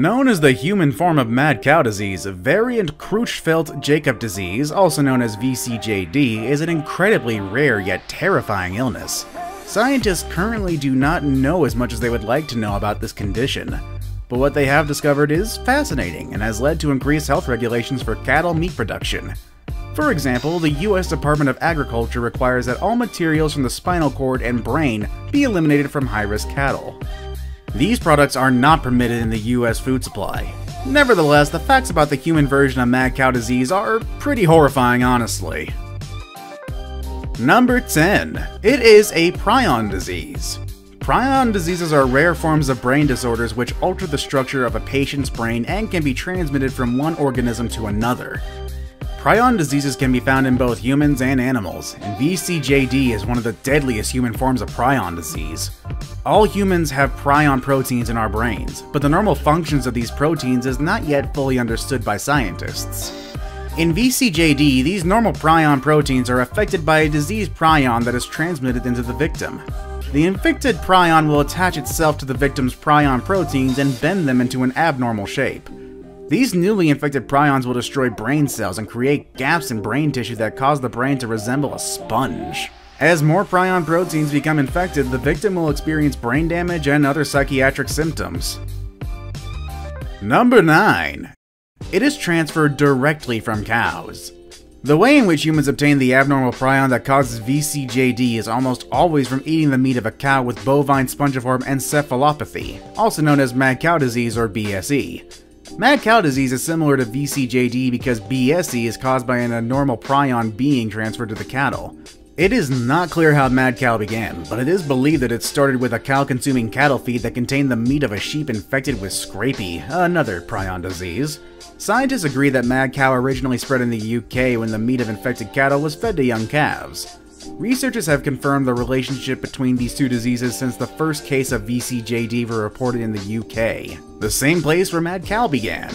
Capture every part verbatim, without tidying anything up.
Known as the human form of mad cow disease, variant Creutzfeldt-Jakob disease, also known as V C J D, is an incredibly rare yet terrifying illness. Scientists currently do not know as much as they would like to know about this condition, but what they have discovered is fascinating and has led to increased health regulations for cattle meat production. For example, the U S Department of Agriculture requires that all materials from the spinal cord and brain be eliminated from high-risk cattle. These products are not permitted in the U S food supply. Nevertheless, the facts about the human version of mad cow disease are pretty horrifying, honestly. Number ten. It is a prion disease. Prion diseases are rare forms of brain disorders which alter the structure of a patient's brain and can be transmitted from one organism to another. Prion diseases can be found in both humans and animals, and V C J D is one of the deadliest human forms of prion disease. All humans have prion proteins in our brains, but the normal functions of these proteins is not yet fully understood by scientists. In V C J D, these normal prion proteins are affected by a disease prion that is transmitted into the victim. The infected prion will attach itself to the victim's prion proteins and bend them into an abnormal shape. These newly infected prions will destroy brain cells and create gaps in brain tissue that cause the brain to resemble a sponge. As more prion proteins become infected, the victim will experience brain damage and other psychiatric symptoms. Number nine. It is transferred directly from cows. The way in which humans obtain the abnormal prion that causes V C J D is almost always from eating the meat of a cow with bovine spongiform encephalopathy, also known as mad cow disease or B S E. Mad cow disease is similar to V C J D because B S E is caused by an abnormal prion being transferred to the cattle. It is not clear how mad cow began, but it is believed that it started with a cow consuming cattle feed that contained the meat of a sheep infected with scrapie, another prion disease. Scientists agree that mad cow originally spread in the U K when the meat of infected cattle was fed to young calves. Researchers have confirmed the relationship between these two diseases since the first case of V C J D were reported in the U K, the same place where mad cow began.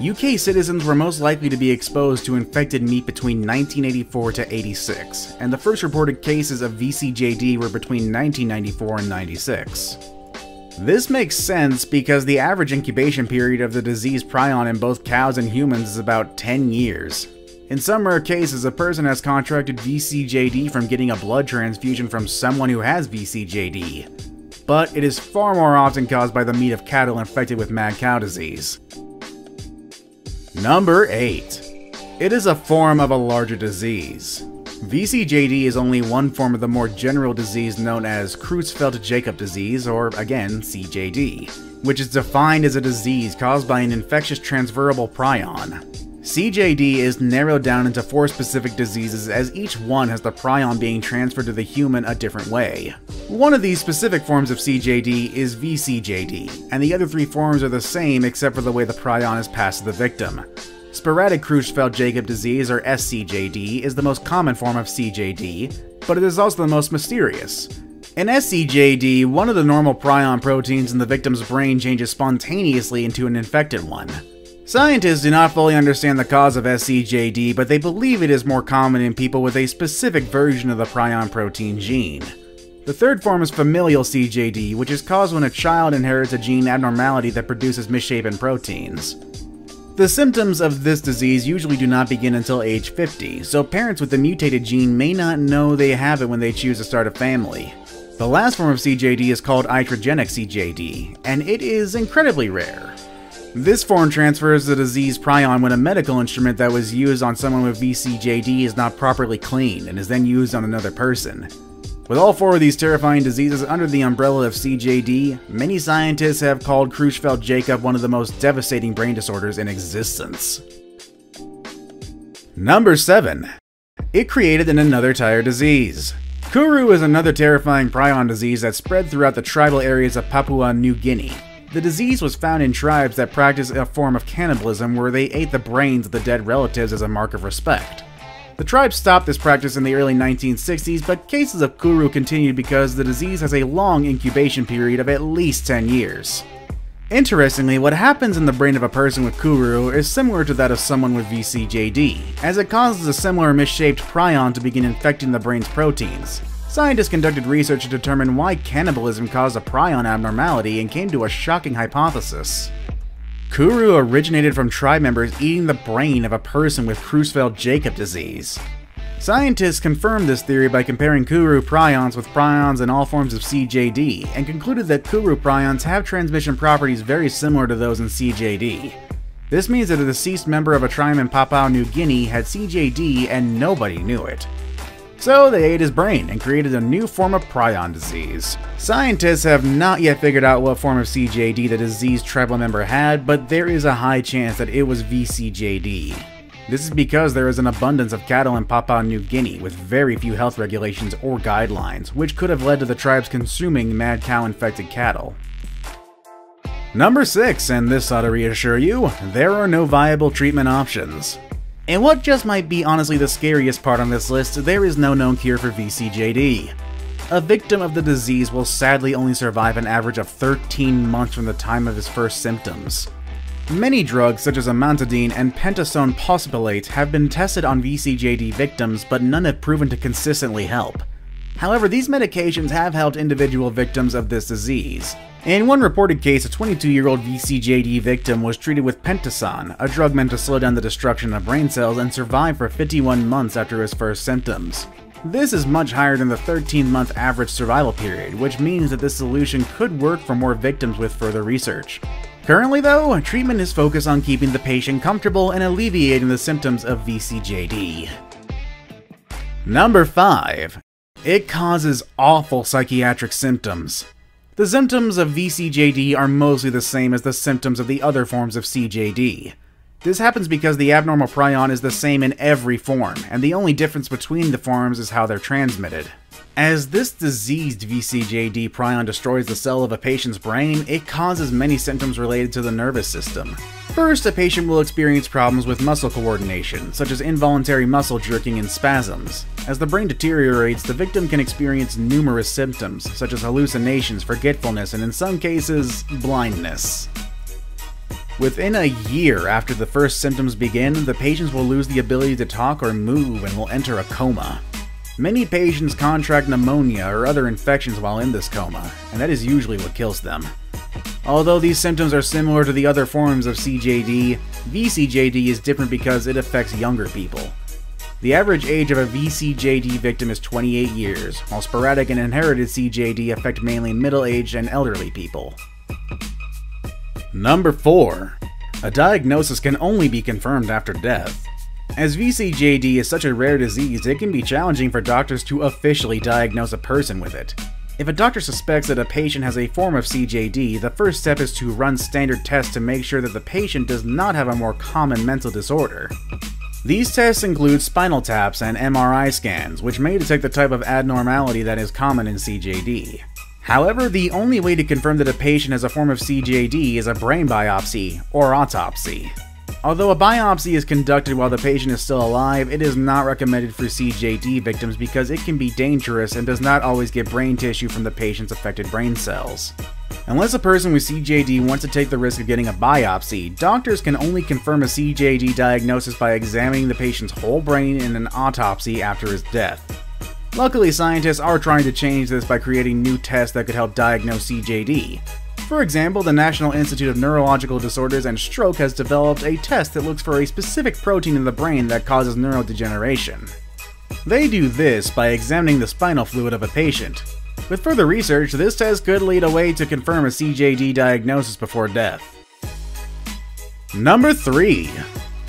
U K citizens were most likely to be exposed to infected meat between nineteen eighty-four to eighty-six, and the first reported cases of V C J D were between nineteen ninety-four and ninety-six. This makes sense because the average incubation period of the disease prion in both cows and humans is about ten years. In some rare cases, a person has contracted V C J D from getting a blood transfusion from someone who has V C J D, but it is far more often caused by the meat of cattle infected with mad cow disease. Number eight. It is a form of a larger disease. V C J D is only one form of the more general disease known as Creutzfeldt-Jakob disease, or again, C J D, which is defined as a disease caused by an infectious transferable prion. C J D is narrowed down into four specific diseases as each one has the prion being transferred to the human a different way. One of these specific forms of C J D is V C J D, and the other three forms are the same except for the way the prion is passed to the victim. Sporadic Creutzfeldt-Jakob disease, or s C J D, is the most common form of C J D, but it is also the most mysterious. In s C J D, one of the normal prion proteins in the victim's brain changes spontaneously into an infected one. Scientists do not fully understand the cause of s C J D, but they believe it is more common in people with a specific version of the prion protein gene. The third form is familial C J D, which is caused when a child inherits a gene abnormality that produces misshapen proteins. The symptoms of this disease usually do not begin until age fifty, so parents with the mutated gene may not know they have it when they choose to start a family. The last form of C J D is called iatrogenic C J D, and it is incredibly rare. This form transfers the disease prion when a medical instrument that was used on someone with V C J D is not properly cleaned and is then used on another person. With all four of these terrifying diseases under the umbrella of C J D, many scientists have called Creutzfeldt-Jakob one of the most devastating brain disorders in existence. Number seven. It created an another tire disease. Kuru is another terrifying prion disease that spread throughout the tribal areas of Papua New Guinea. The disease was found in tribes that practiced a form of cannibalism where they ate the brains of the dead relatives as a mark of respect. The tribe stopped this practice in the early nineteen sixties, but cases of Kuru continued because the disease has a long incubation period of at least ten years. Interestingly, what happens in the brain of a person with Kuru is similar to that of someone with V C J D, as it causes a similar misshaped prion to begin infecting the brain's proteins. Scientists conducted research to determine why cannibalism caused a prion abnormality and came to a shocking hypothesis. Kuru originated from tribe members eating the brain of a person with Creutzfeldt-Jakob disease. Scientists confirmed this theory by comparing Kuru prions with prions in all forms of C J D, and concluded that Kuru prions have transmission properties very similar to those in C J D. This means that a deceased member of a tribe in Papua New Guinea had C J D and nobody knew it. So they ate his brain and created a new form of prion disease. Scientists have not yet figured out what form of C J D the diseased tribal member had, but there is a high chance that it was V C J D. This is because there is an abundance of cattle in Papua New Guinea with very few health regulations or guidelines, which could have led to the tribes consuming mad cow-infected cattle. Number six, and this ought to reassure you, there are no viable treatment options. And what just might be honestly the scariest part on this list, there is no known cure for V C J D. A victim of the disease will sadly only survive an average of thirteen months from the time of his first symptoms. Many drugs such as amantadine and pentosan pospolate have been tested on V C J D victims, but none have proven to consistently help. However, these medications have helped individual victims of this disease. In one reported case, a twenty-two-year-old V C J D victim was treated with pentosan, a drug meant to slow down the destruction of brain cells, and survived for fifty-one months after his first symptoms. This is much higher than the thirteen-month average survival period, which means that this solution could work for more victims with further research. Currently, though, treatment is focused on keeping the patient comfortable and alleviating the symptoms of V C J D. Number five. It causes awful psychiatric symptoms. The symptoms of V C J D are mostly the same as the symptoms of the other forms of C J D. This happens because the abnormal prion is the same in every form, and the only difference between the forms is how they're transmitted. As this diseased V C J D prion destroys the cell of a patient's brain, it causes many symptoms related to the nervous system. First, a patient will experience problems with muscle coordination, such as involuntary muscle jerking and spasms. As the brain deteriorates, the victim can experience numerous symptoms, such as hallucinations, forgetfulness, and in some cases, blindness. Within a year after the first symptoms begin, the patients will lose the ability to talk or move and will enter a coma. Many patients contract pneumonia or other infections while in this coma, and that is usually what kills them. Although these symptoms are similar to the other forms of C J D, V C J D is different because it affects younger people. The average age of a V C J D victim is twenty-eight years, while sporadic and inherited C J D affect mainly middle-aged and elderly people. Number four. A diagnosis can only be confirmed after death. As V C J D is such a rare disease, it can be challenging for doctors to officially diagnose a person with it. If a doctor suspects that a patient has a form of C J D, the first step is to run standard tests to make sure that the patient does not have a more common mental disorder. These tests include spinal taps and M R I scans, which may detect the type of abnormality that is common in C J D. However, the only way to confirm that a patient has a form of C J D is a brain biopsy or autopsy. Although a biopsy is conducted while the patient is still alive, it is not recommended for C J D victims because it can be dangerous and does not always get brain tissue from the patient's affected brain cells. Unless a person with C J D wants to take the risk of getting a biopsy, doctors can only confirm a C J D diagnosis by examining the patient's whole brain in an autopsy after his death. Luckily, scientists are trying to change this by creating new tests that could help diagnose C J D. For example, the National Institute of Neurological Disorders and Stroke has developed a test that looks for a specific protein in the brain that causes neurodegeneration. They do this by examining the spinal fluid of a patient. With further research, this test could lead a way to confirm a C J D diagnosis before death. Number three.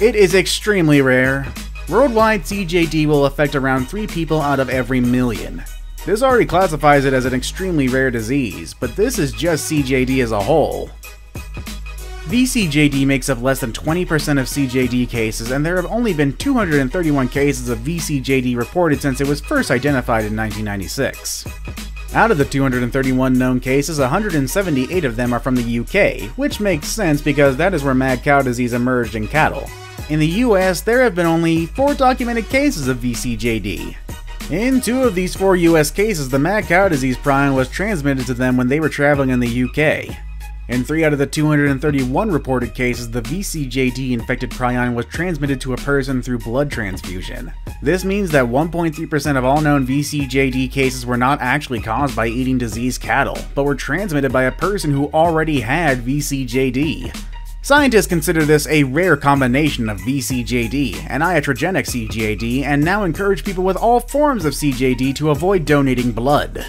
It is extremely rare. Worldwide, C J D will affect around three people out of every million. This already classifies it as an extremely rare disease, but this is just C J D as a whole. V C J D makes up less than twenty percent of C J D cases, and there have only been two hundred thirty-one cases of V C J D reported since it was first identified in nineteen ninety-six. Out of the two hundred thirty-one known cases, one hundred seventy-eight of them are from the U K, which makes sense because that is where mad cow disease emerged in cattle. In the U S, there have been only four documented cases of V C J D. In two of these four U S cases, the mad cow disease prion was transmitted to them when they were traveling in the U K. In three out of the two hundred thirty-one reported cases, the V C J D-infected prion was transmitted to a person through blood transfusion. This means that one point three percent of all known V C J D cases were not actually caused by eating diseased cattle, but were transmitted by a person who already had V C J D. Scientists consider this a rare combination of V C J D and iatrogenic C J D and now encourage people with all forms of C J D to avoid donating blood.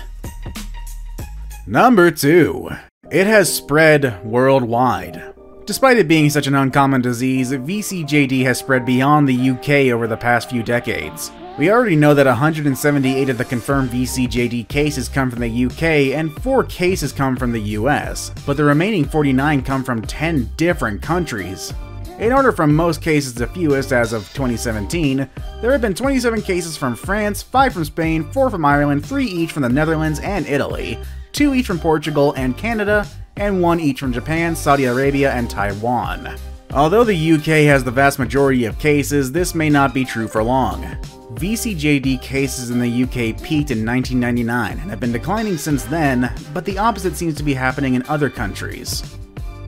Number two. It has spread worldwide. Despite it being such an uncommon disease, V C J D has spread beyond the U K over the past few decades. We already know that one hundred seventy-eight of the confirmed V C J D cases come from the U K and four cases come from the U S, but the remaining forty-nine come from ten different countries. In order from most cases to fewest as of twenty seventeen, there have been twenty-seven cases from France, five from Spain, four from Ireland, three each from the Netherlands and Italy, two each from Portugal and Canada, and one each from Japan, Saudi Arabia, and Taiwan. Although the U K has the vast majority of cases, this may not be true for long. V C J D cases in the U K peaked in nineteen ninety-nine and have been declining since then, but the opposite seems to be happening in other countries.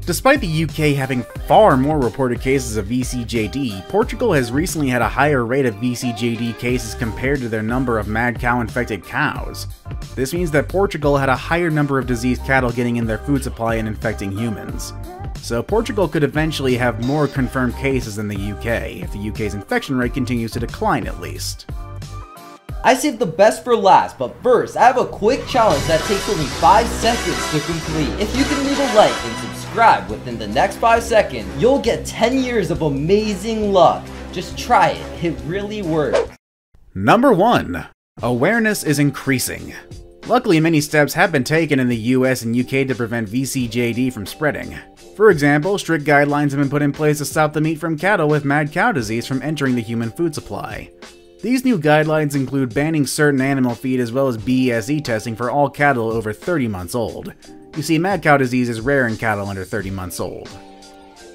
Despite the U K having far more reported cases of V C J D, Portugal has recently had a higher rate of V C J D cases compared to their number of mad cow-infected cows. This means that Portugal had a higher number of diseased cattle getting in their food supply and infecting humans. So Portugal could eventually have more confirmed cases than the U K, if the U K's infection rate continues to decline at least. I saved the best for last, but first, I have a quick challenge that takes only five seconds to complete. If you can leave a like and subscribe within the next five seconds, you'll get ten years of amazing luck. Just try it, it really works. Number one. Awareness is increasing. Luckily, many steps have been taken in the U S and U K to prevent V C J D from spreading. For example, strict guidelines have been put in place to stop the meat from cattle with mad cow disease from entering the human food supply. These new guidelines include banning certain animal feed as well as B S E testing for all cattle over thirty months old. You see, mad cow disease is rare in cattle under thirty months old.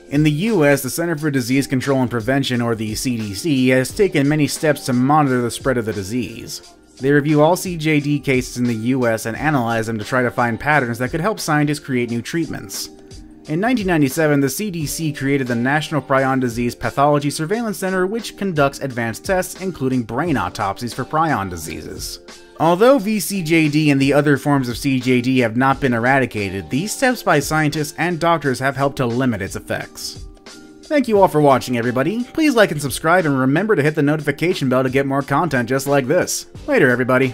In the U S, the Center for Disease Control and Prevention, or the C D C, has taken many steps to monitor the spread of the disease. They review all C J D cases in the U S and analyze them to try to find patterns that could help scientists create new treatments. In nineteen ninety-seven, the C D C created the National Prion Disease Pathology Surveillance Center, which conducts advanced tests, including brain autopsies for prion diseases. Although V C J D and the other forms of C J D have not been eradicated, these steps by scientists and doctors have helped to limit its effects. Thank you all for watching, everybody. Please like and subscribe, and remember to hit the notification bell to get more content just like this. Later, everybody.